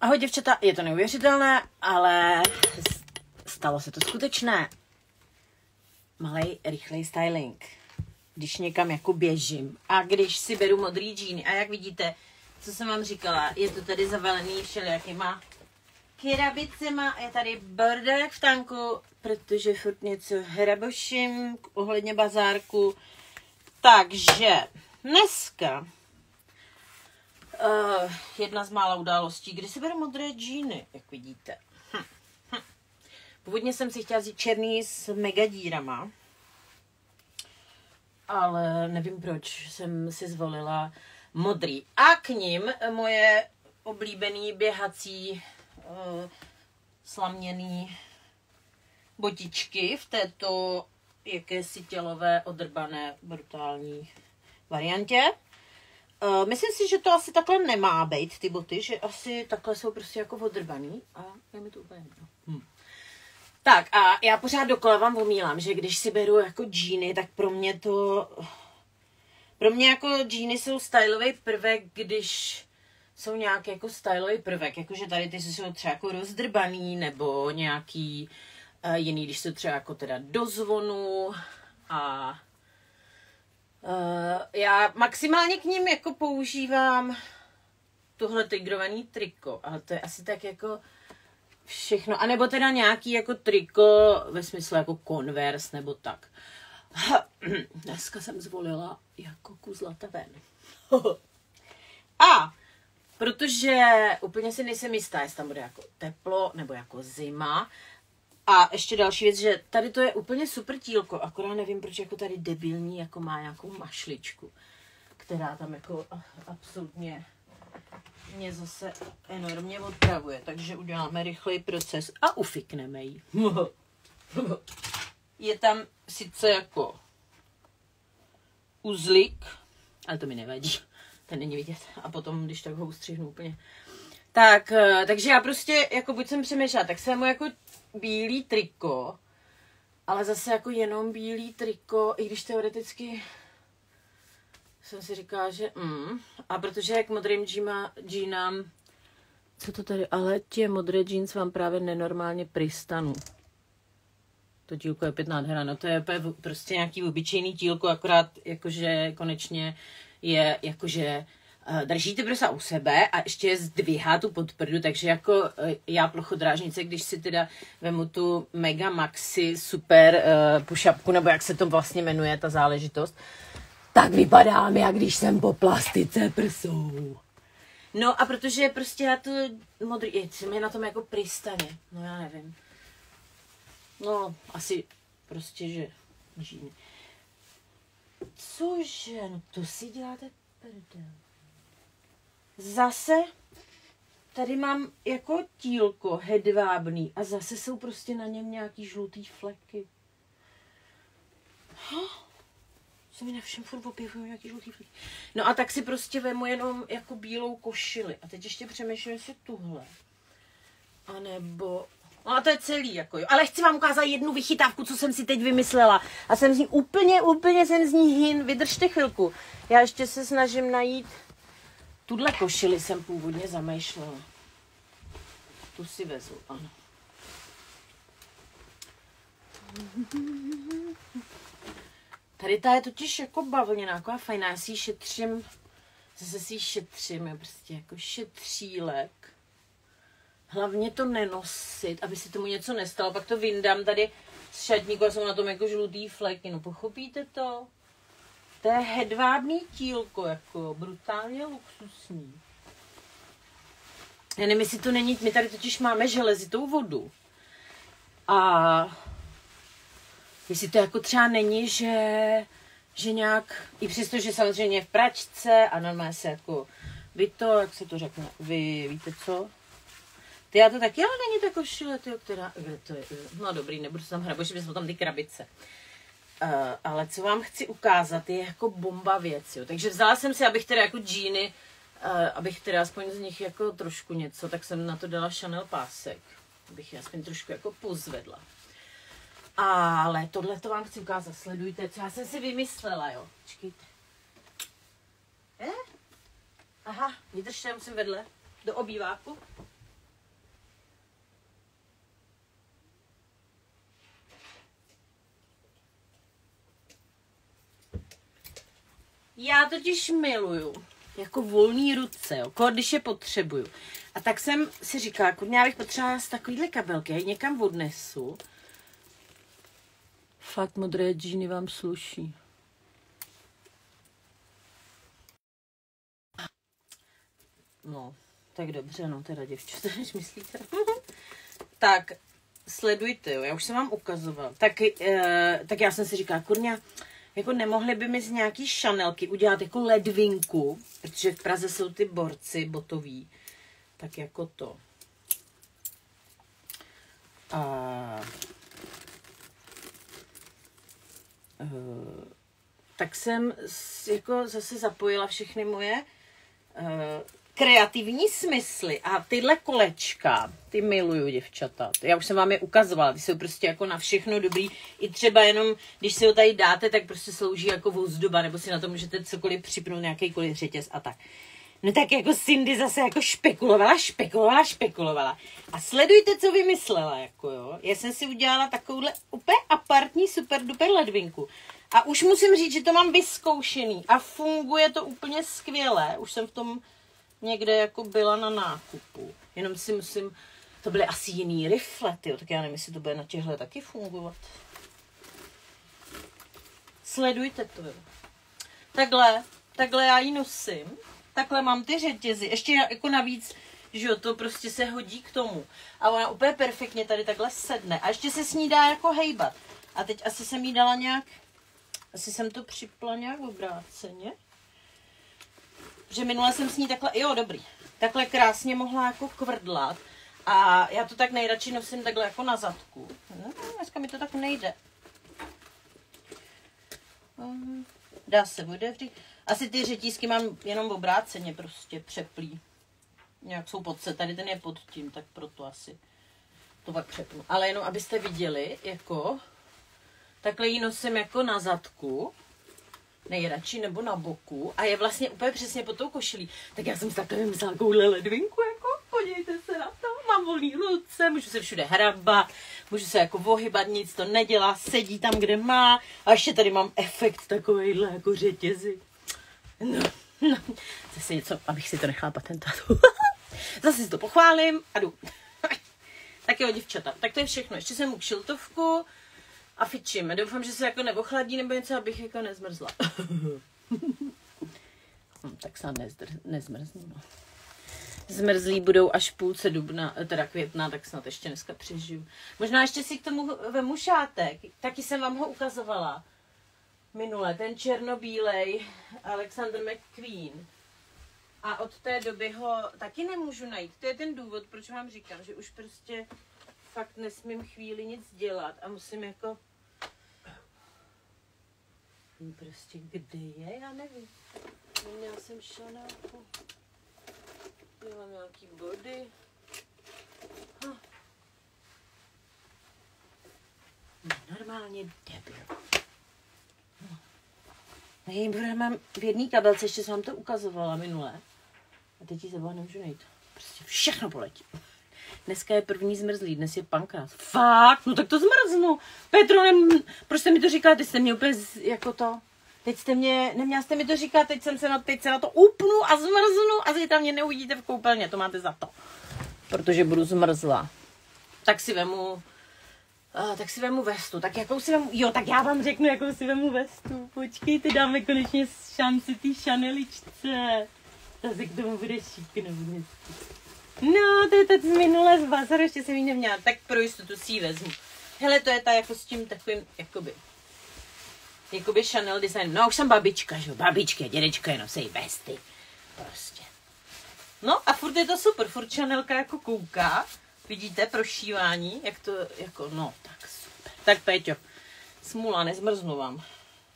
Ahoj děvčata, je to neuvěřitelné, ale stalo se to skutečné. Malej, rychlej styling. Když někam jako běžím a když si beru modrý džíny. A jak vidíte, co jsem vám říkala, je to tady zavalený všelijakýma kerabicema. Je tady bordel v tanku, protože furt něco hraboším ohledně bazárku. Takže dneska jedna z mála událostí, kdy si beru modré džíny, jak vidíte. Původně jsem si chtěla vzít černý s mega dírama, ale nevím proč jsem si zvolila modrý. A k nim moje oblíbený běhací slaměný botičky v této jakési tělové, odrbané, brutální variantě. Myslím si, že to asi takhle nemá být, ty boty, že asi takhle jsou prostě jako odrbaný a je mi to úplně jedno. Tak a já pořád dokola vám omílám, že když si beru jako džíny, tak pro mě jako džíny jsou stylový prvek, když jsou nějaký jako stylový prvek, jakože tady ty jsou třeba jako rozdrbaný nebo nějaký jiný, když jsou třeba jako teda do zvonu a já maximálně k ním jako používám tohle tygrovaný triko, ale to je asi tak jako všechno, anebo teda nějaký jako triko ve smyslu jako Converse nebo tak. Dneska jsem zvolila jako kuzlata ven. A protože úplně si nejsem jistá, jestli tam bude jako teplo nebo jako zima. A ještě další věc, že tady to je úplně super tílko, akorát nevím, proč jako tady debilní jako má nějakou mašličku, která tam jako absolutně mě zase enormně odpravuje, takže uděláme rychlej proces a ufikneme ji. Je tam sice jako uzlik, ale to mi nevadí, ten není vidět a potom, když tak ho ustřihnu úplně. Tak, takže já prostě, jako buď jsem přemýšlela, tak jsem mu jako bílý triko, ale zase jako jenom bílý triko, i když teoreticky jsem si říkala, že a protože jak modrým džínám, co to tady, ale tě modré džíns vám právě nenormálně pristanu. To tílko je pět nádhera, no to je prostě nějaký obyčejný tílko, akorát jakože konečně je jakože držíte prsa u sebe a ještě je zdvihá tu podprdu, takže jako já plochodrážnice, když si teda vemu tu mega maxi super pušapku, nebo jak se to vlastně jmenuje, ta záležitost, tak vypadám já, když jsem po plastice prsou. No a protože prostě já tu modrý, co mě na tom jako pristane, no já nevím. No asi prostě, že žíny. Cože, no to si děláte prdel. Zase tady mám jako tílko hedvábný a zase jsou prostě na něm nějaký žlutý fleky. Se mi na všem furt objevují nějaký žlutý fleky. No a tak si prostě vemu jenom jako bílou košili. A teď ještě přemýšlím, jestli tuhle. A nebo... No a to je celý jako jo. Ale chci vám ukázat jednu vychytávku, co jsem si teď vymyslela. A jsem z ní úplně jsem z ní hin. Vydržte chvilku. Já ještě se snažím najít... Tuhle košili jsem původně zamýšlela. Tu si vezu, ano. Tady ta je totiž jako bavlněná, jako a fajná. Já si ji šetřím, zase si ji šetřím, je prostě jako šetřílek. Hlavně to nenosit, aby se tomu něco nestalo. Pak to vyndám tady z šatníku a jsou na tom jako žlutý fleky. No pochopíte to? To je hedvábný tílko, jako brutálně luxusní. Já nevím, jestli to není, my tady totiž máme železitou vodu. A jestli to jako třeba není, že nějak, i přesto, že samozřejmě v pračce a normálně se jako, jak se to řekne, vy víte co? Ty já to taky, ale není to košile, tyjo, která, to je, no dobrý, nebudu se tam hrabošit, protože jsou tam ty krabice. Ale co vám chci ukázat, je jako bomba věc, jo. Takže vzala jsem si, abych teda jako džíny, abych teda aspoň z nich jako trošku něco, tak jsem na to dala Chanel pásek, abych je aspoň trošku jako pozvedla. Ale tohle to vám chci ukázat, sledujte, co já jsem si vymyslela, jo. Počkejte. Aha, vydržte, musím vedle, do obýváku. Já totiž miluju jako volný ruce, jo, když je potřebuju. A tak jsem si říkala, kurňa, já bych potřebovala z takovýhle kabelky, já ji někam odnesu. Fakt modré džíny vám sluší. No, tak dobře, no teda děvčata, než myslíte. Tak, sledujte, jo, já už jsem vám ukazovala. Tak já jsem si říkala, kurňa, jako nemohli by mi z nějaký šanelky udělat jako ledvinku, protože v Praze jsou ty borci botoví, tak jako to. A tak jsem jako zase zapojila všechny moje kreativní smysly a tyhle kolečka, ty miluju, děvčata. Já už jsem vám je ukazovala, ty jsou prostě jako na všechno dobrý. I třeba jenom, když si ho tady dáte, tak prostě slouží jako ozdoba, nebo si na to můžete cokoliv připnout, nějakýkoliv řetěz a tak. No tak jako Cindy zase jako špekulovala. A sledujte, co vymyslela, jako jo. Já jsem si udělala takovouhle úplně apartní super duper ledvinku. A už musím říct, že to mám vyzkoušený a funguje to úplně skvěle. Už jsem v tom někde jako byla na nákupu. Jenom si musím, to byly asi jiný riflety, tak já nevím, jestli to bude na těchhle taky fungovat. Sledujte to. Takhle já ji nosím. Takhle mám ty řetězy. Ještě jako navíc, že jo, to prostě se hodí k tomu. A ona úplně perfektně tady takhle sedne. A ještě se s ní dá jako hejbat. A teď asi jsem jí dala nějak, asi jsem to připla nějak obráceně. Že minule jsem s ní takhle, jo dobrý, takhle krásně mohla jako kvrdlat. A já to tak nejradši nosím takhle jako na zadku. No, dneska mi to tak nejde. Dá se odevřít. Asi ty řetízky mám jenom obráceně prostě přeplý. Nějak jsou pod se, tady ten je pod tím, tak proto asi to pak přepnu. Ale jenom abyste viděli, jako takhle ji nosím jako na zadku. Nejradši nebo na boku a je vlastně úplně přesně pod tou košilí. Tak já jsem si takhle vymyslela takovouhle ledvinku, jako podívejte se na to, mám volný ruce, můžu se všude hrabat, můžu se jako ohybat, nic to nedělá, sedí tam, kde má a ještě tady mám efekt takovejhle jako řetězy. No, zase něco, abych si to nechala patentovat. Zase si to pochválím a jdu. Tak jo, děvčata, tak to je všechno, ještě jsem u kšiltovku. A fičím. Doufám, že se jako neochladí nebo něco, abych jako nezmrzla. Tak se nezmrznu. No. Zmrzlí budou až půlce dubna, teda května, tak snad ještě dneska přežiju. Možná ještě si k tomu vemu šátek. Taky jsem vám ho ukazovala minule. Ten černobílej Alexander McQueen. A od té doby ho taky nemůžu najít. To je ten důvod, proč vám říkám, že už prostě fakt nesmím chvíli nic dělat a musím jako prostě kde je, já nevím. Měla jsem šanáku, měla nějaký body. Normálně debil. Já jim mám v jedné kabelce, ještě jsem vám to ukazovala minule. A teď ji sebou nemůžu najít. Prostě všechno poletí. Dneska je první zmrzlý, dnes je pankrát. Fakt? No tak to zmrznu. Petro, proč jste mi to říkala? Teď jste mě úplně jako to... Teď jste mě... Neměla jste mi to říkat, teď se na to upnu a zmrznu a zítra mě neuvidíte v koupelně, to máte za to. Protože budu zmrzla. Tak si vemu vestu. Tak jakou si vemu... Jo, tak já vám řeknu, jakou si vemu vestu. Počkejte, dáme konečně šanci té šaneličce. Ta se k tomu bude šíknout. No, to je teď z minule z bazaru, ještě jsem ji neměla, tak pro jistotu si ji vezmu. Hele, to je ta jako s tím takovým, jakoby Chanel design. No, už jsem babička, že jo, babičky a dědečka jenom se jí vesty, prostě. No a furt je to super, furt Chanelka jako kouká, vidíte, prošívání, jak to, jako, no, tak super. Tak, Péťo, smula, nezmrznu vám,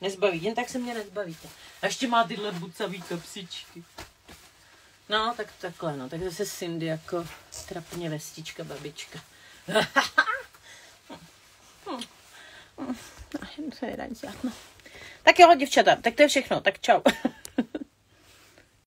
nezbaví, jen tak se mě nezbavíte. A ještě má tyhle bucavý kapsičky. No, tak takhle, no, tak zase Cindy jako trapně vestička, babička. Tak jo, děvčata, tak to je všechno, tak čau.